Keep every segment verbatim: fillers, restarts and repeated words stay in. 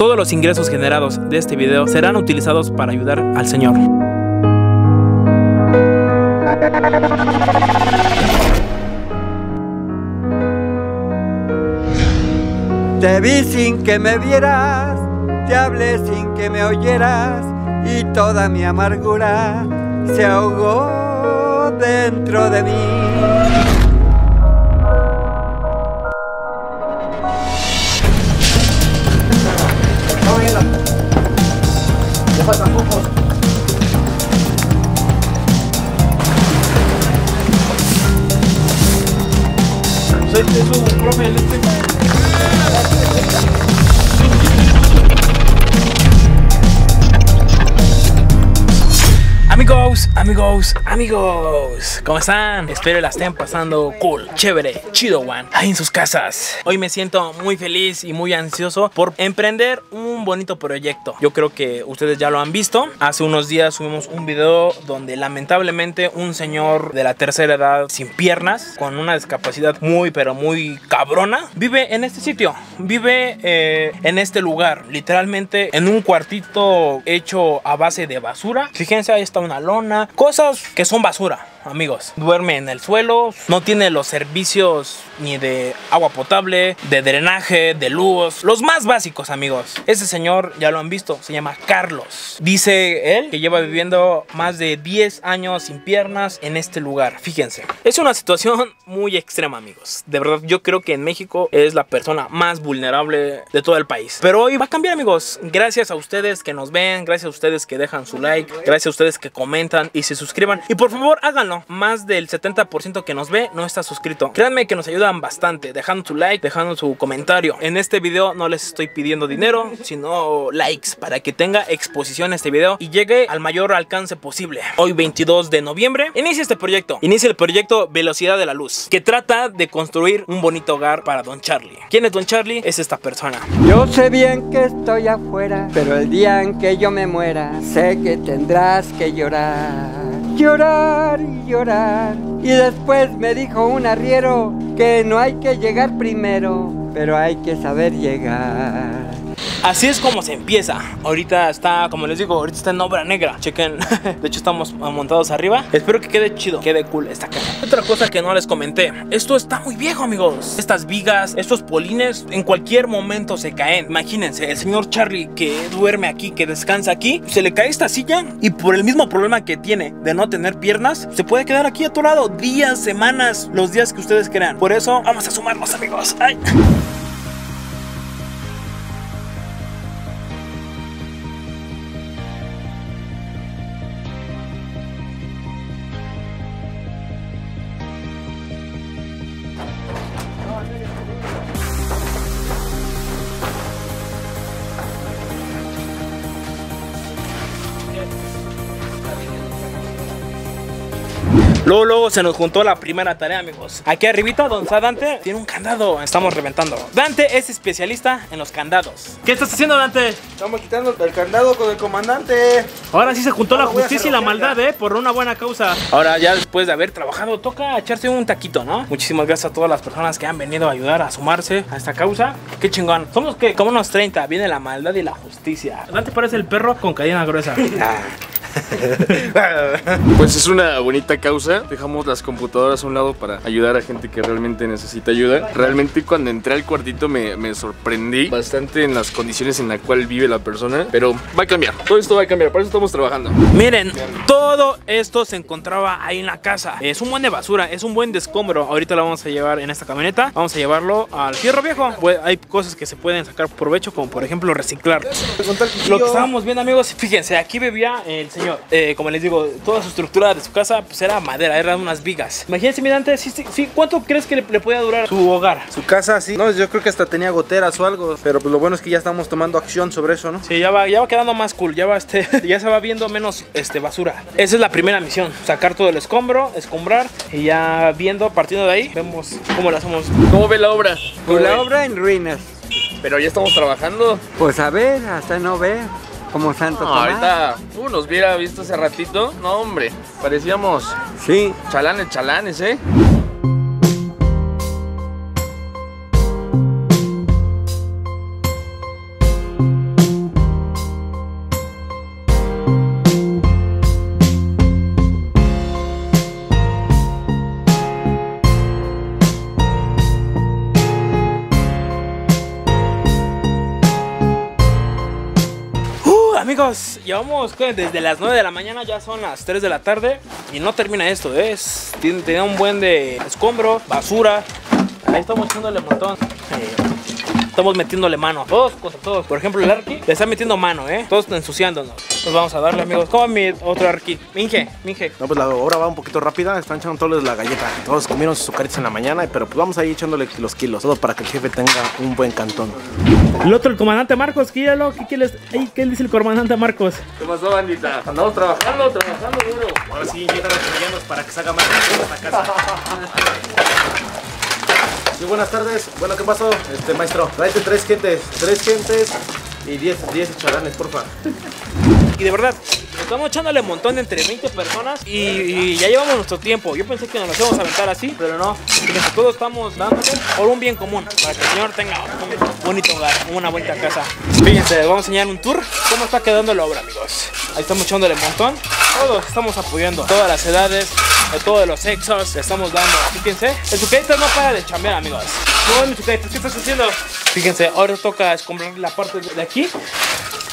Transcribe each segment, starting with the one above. Todos los ingresos generados de este video serán utilizados para ayudar al Señor. Te vi sin que me vieras, te hablé sin que me oyeras, y toda mi amargura se ahogó dentro de mí. Amigos, amigos, amigos, ¿cómo están? Espero la estén pasando cool, chévere, chido, one, ahí en sus casas. Hoy me siento muy feliz y muy ansioso por emprender un bonito proyecto. Yo creo que ustedes ya lo han visto. Hace unos días subimos un video donde lamentablemente un señor de la tercera edad, sin piernas, con una discapacidad muy pero muy cabrona, vive en este sitio, vive eh, en este lugar, literalmente en un cuartito hecho a base de basura. Fíjense, ahí está una lona, cosas que son basura, amigos. Duerme en el suelo, no tiene los servicios ni de agua potable, de drenaje, de luz, los más básicos, amigos. Ese señor ya lo han visto, se llama Carlos. Dice él que lleva viviendo más de diez años sin piernas en este lugar. Fíjense, es una situación muy extrema, amigos. De verdad, yo creo que en México es la persona más vulnerable de todo el país. Pero hoy va a cambiar, amigos. Gracias a ustedes que nos ven, gracias a ustedes que dejan su like, gracias a ustedes que comentan y se suscriban. Y por favor, háganlo. Más del setenta por ciento que nos ve no está suscrito. Créanme que nos ayudan bastante dejando su like, dejando su comentario. En este video no les estoy pidiendo dinero, sino likes, para que tenga exposición este video y llegue al mayor alcance posible. Hoy veintidós de noviembre inicia este proyecto, inicia el proyecto Velocidad de la Luz, que trata de construir un bonito hogar para Don Charlie. ¿Quién es Don Charlie? Es esta persona. Yo sé bien que estoy afuera, pero el día en que yo me muera, sé que tendrás que llorar, llorar y llorar. Y después me dijo un arriero que no hay que llegar primero, pero hay que saber llegar. Así es como se empieza. Ahorita está, como les digo, ahorita está en obra negra. Chequen, de hecho estamos montados arriba. Espero que quede chido, quede cool esta casa. Otra cosa que no les comenté, esto está muy viejo, amigos. Estas vigas, estos polines, en cualquier momento se caen. Imagínense, el señor Charlie que duerme aquí, que descansa aquí, se le cae esta silla y por el mismo problema que tiene de no tener piernas, se puede quedar aquí atorado días, semanas, los días que ustedes crean. Por eso vamos a sumarnos, amigos. Ay. Luego, luego se nos juntó la primera tarea, amigos. Aquí arribita, don Dante tiene un candado. Estamos reventando. Dante es especialista en los candados. ¿Qué estás haciendo, Dante? Estamos quitando el candado con el comandante. Ahora sí se juntó no, la justicia y la maldad, eh, por una buena causa. Ahora ya después de haber trabajado, toca echarse un taquito, ¿no? Muchísimas gracias a todas las personas que han venido a ayudar a sumarse a esta causa. Qué chingón. Somos que como unos treinta, viene la maldad y la justicia. Dante parece el perro con cadena gruesa. Pues es una bonita causa. Dejamos las computadoras a un lado para ayudar a gente que realmente necesita ayuda. Realmente cuando entré al cuartito me, me sorprendí bastante en las condiciones en las cuales vive la persona. Pero va a cambiar, todo esto va a cambiar, por eso estamos trabajando. Miren, todo esto se encontraba ahí en la casa. Es un buen de basura, es un buen de escombro. Ahorita lo vamos a llevar en esta camioneta. Vamos a llevarlo al fierro viejo. Pues hay cosas que se pueden sacar provecho, como por ejemplo reciclar. Lo que estábamos viendo, amigos, fíjense, aquí vivía el señor. Eh, como les digo, toda su estructura de su casa pues era madera, eran unas vigas. Imagínense, mira, antes, sí, sí, ¿cuánto crees que le, le podía durar su hogar? Su casa, sí. No, yo creo que hasta tenía goteras o algo, pero pues lo bueno es que ya estamos tomando acción sobre eso, ¿no? Sí, ya va, ya va quedando más cool, ya va, este, ya se va viendo menos este, basura. Esa es la primera misión, sacar todo el escombro, escombrar y ya viendo, partiendo de ahí, vemos cómo la hacemos. ¿Cómo ve la obra? Pues la obra en ruinas. Pero ya estamos trabajando. Pues a ver, hasta no ver. Como santo. No, ahorita uh, nos hubiera visto hace ratito. No, hombre, parecíamos sí. Chalanes, chalanes, ¿eh? Amigos, llevamos desde las nueve de la mañana, ya son las tres de la tarde y no termina esto, es tiene, tiene un buen de escombro, basura. Ahí estamos echándole un montón. Estamos metiéndole mano, todos contra todos. Por ejemplo, el Arqui le está metiendo mano, ¿eh? Todos ensuciándonos. Nos vamos a darle, amigos. Como mi otro Arqui. Minje, Minje. No, pues la hora va un poquito rápida. Están echando todos la galleta. Todos comieron sus caritas en la mañana, pero pues vamos ahí echándole los kilos. Todo para que el jefe tenga un buen cantón. El otro, el comandante Marcos, que ya lo... ¿Qué, qué, les, ay, ¿qué dice el comandante Marcos? ¿Qué pasó, bandita? Andamos trabajando, trabajando duro. Ahora sí, llegan los villanos para que salga más de la casa. Sí, buenas tardes. Bueno, ¿qué pasó, este maestro? Tráete tres gentes, tres gentes y diez, diez chalanes, porfa. Y de verdad, estamos echándole un montón de entre veinte personas y, y ya llevamos nuestro tiempo. Yo pensé que nos lo íbamos a aventar así, pero no. Todos estamos dándole por un bien común, para que el señor tenga un bonito hogar, una bonita casa. Fíjense, les vamos a enseñar un tour cómo está quedando la obra, amigos. Ahí estamos echándole un montón. Todos estamos apoyando, todas las edades, de todos los sexos, le estamos dando. Fíjense, el sucadito no para de chambear, amigos. Bueno, sucadito, ¿qué estás haciendo? Fíjense, ahora toca escombrar la parte de aquí.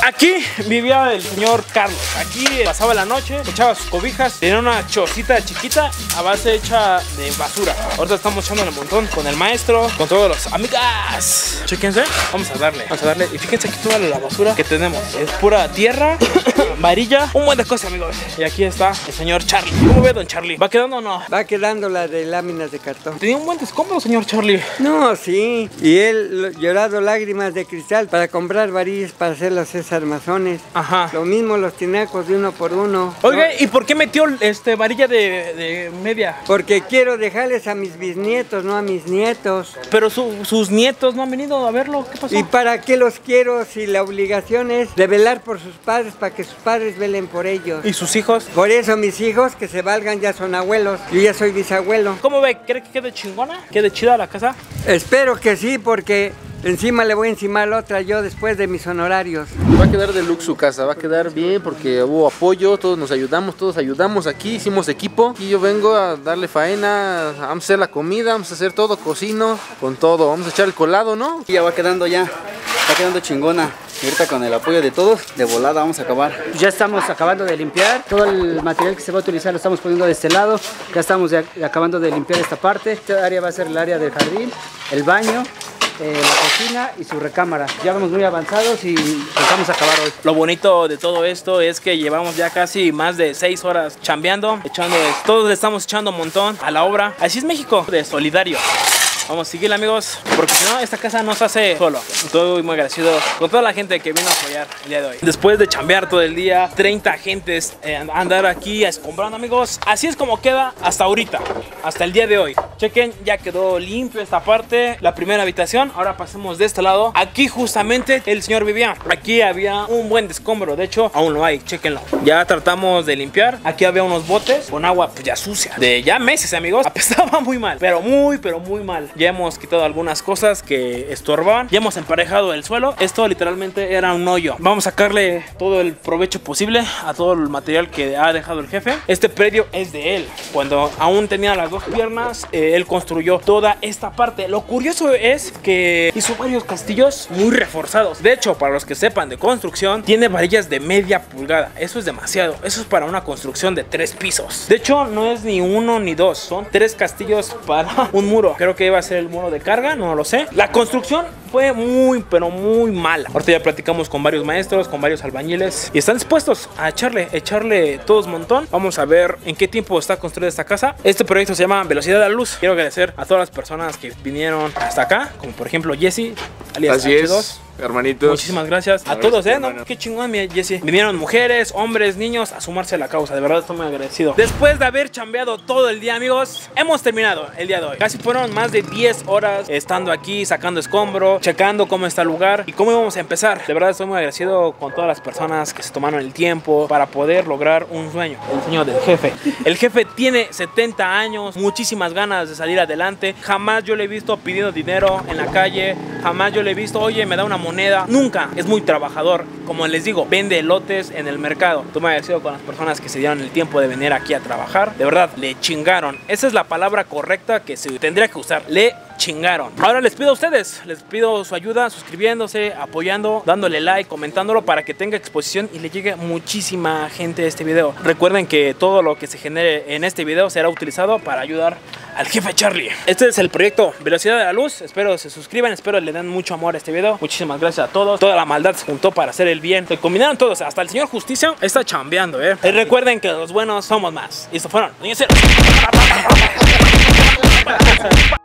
Aquí vivía el señor Carlos. Aquí pasaba la noche, echaba sus cobijas. Tenía una chocita chiquita a base hecha de basura. Ahorita estamos echando un montón con el maestro, con todos los amigas. Chéquense, vamos a darle, vamos a darle. Y fíjense aquí toda la basura que tenemos. Es pura tierra, varilla, un buen de cosas, amigos. Y aquí está el señor Charlie. ¿Cómo ve, don Charlie? ¿Va quedando o no? Va quedando la de láminas de cartón. ¿Tenía un buen descombro, señor Charlie? No, sí. Y él llorado lágrimas de cristal para comprar varillas para hacer las armazones. Ajá. Lo mismo los tinacos de uno por uno. Oiga, ¿no? ¿Y por qué metió este varilla de, de media? Porque quiero dejarles a mis bisnietos, no a mis nietos. Pero su, sus nietos no han venido a verlo. ¿Qué pasó? ¿Y para qué los quiero si la obligación es de velar por sus padres, para que sus padres velen por ellos? ¿Y sus hijos? Por eso mis hijos, que se valgan, ya son abuelos. Yo ya soy bisabuelo. ¿Cómo ve? ¿Cree que quede chingona? ¿Quede chida la casa? Espero que sí, porque... encima le voy a encimar otra yo después de mis honorarios. Va a quedar de lujo su casa, va a quedar bien porque hubo apoyo, todos nos ayudamos, todos ayudamos aquí, hicimos equipo. Y yo vengo a darle faena, vamos a hacer la comida, vamos a hacer todo, cocino, con todo. Vamos a echar el colado, ¿no? Y ya va quedando ya, va quedando chingona. Y ahorita con el apoyo de todos, de volada vamos a acabar. Ya estamos acabando de limpiar. Todo el material que se va a utilizar lo estamos poniendo de este lado. Ya estamos ya acabando de limpiar esta parte. Esta área va a ser el área del jardín, el baño, Eh, la cocina y su recámara. Ya vamos muy avanzados y empezamos a acabar hoy. Lo bonito de todo esto es que llevamos ya casi más de seis horas chambeando, echando, todos le estamos echando un montón a la obra. Así es México, de solidario. Vamos a seguir, amigos, porque si no, esta casa no se hace solo. Estoy muy agradecido con toda la gente que vino a apoyar el día de hoy. Después de chambear todo el día, treinta gentes eh, andar aquí escombrando, amigos. Así es como queda hasta ahorita, hasta el día de hoy. Chequen, ya quedó limpio esta parte, la primera habitación. Ahora pasemos de este lado. Aquí justamente el señor vivía. Aquí había un buen descombro, de hecho, aún lo hay, chequenlo. Ya tratamos de limpiar. Aquí había unos botes con agua pues, ya sucia. De ya meses, amigos, apestaba muy mal, pero muy, pero muy mal. Ya hemos quitado algunas cosas que estorbaban. Ya hemos emparejado el suelo. Esto literalmente era un hoyo. Vamos a sacarle todo el provecho posible a todo el material que ha dejado el jefe. Este predio es de él. Cuando aún tenía las dos piernas, eh, él construyó toda esta parte. Lo curioso es que hizo varios castillos muy reforzados. De hecho, para los que sepan de construcción, tiene varillas de media pulgada. Eso es demasiado. Eso es para una construcción de tres pisos. De hecho, no es ni uno ni dos. Son tres castillos para un muro. Creo que iba a el muro de carga, no lo sé. La construcción fue muy, pero muy mala. Ahorita ya platicamos con varios maestros, con varios albañiles y están dispuestos a echarle, echarle todos un montón. Vamos a ver en qué tiempo está construida esta casa. Este proyecto se llama Velocidad de la Luz. Quiero agradecer a todas las personas que vinieron hasta acá, como por ejemplo Jesse Alias H dos. Hermanitos, muchísimas gracias a, a todos, eh, ¿no? Qué chingón, mi Jesse. Vinieron mujeres, hombres, niños a sumarse a la causa. De verdad estoy muy agradecido. Después de haber chambeado todo el día, amigos, hemos terminado el día de hoy. Casi fueron más de diez horas estando aquí, sacando escombro, checando cómo está el lugar y cómo íbamos a empezar. De verdad estoy muy agradecido con todas las personas que se tomaron el tiempo para poder lograr un sueño, el sueño del jefe. El jefe tiene setenta años, muchísimas ganas de salir adelante. Jamás yo le he visto pidiendo dinero en la calle. Jamás yo le he visto, oye, me da una moneda. Nunca. Es muy trabajador. Como les digo, vende elotes en el mercado. Tú me agradecido con las personas que se dieron el tiempo de venir aquí a trabajar. De verdad, le chingaron. Esa es la palabra correcta que se tendría que usar. Le chingaron. Ahora les pido a ustedes, les pido su ayuda suscribiéndose, apoyando, dándole like, comentándolo para que tenga exposición y le llegue muchísima gente a este video. Recuerden que todo lo que se genere en este video será utilizado para ayudar al jefe Charlie. Este es el proyecto Velocidad de la Luz. Espero se suscriban, espero le den mucho amor a este video. Muchísimas gracias a todos. Toda la maldad se juntó para hacer el bien. Se combinaron todos, hasta el señor Justicia está chambeando, eh. Y recuerden que los buenos somos más. Y estos fueron. ¡Ja, ja, ja!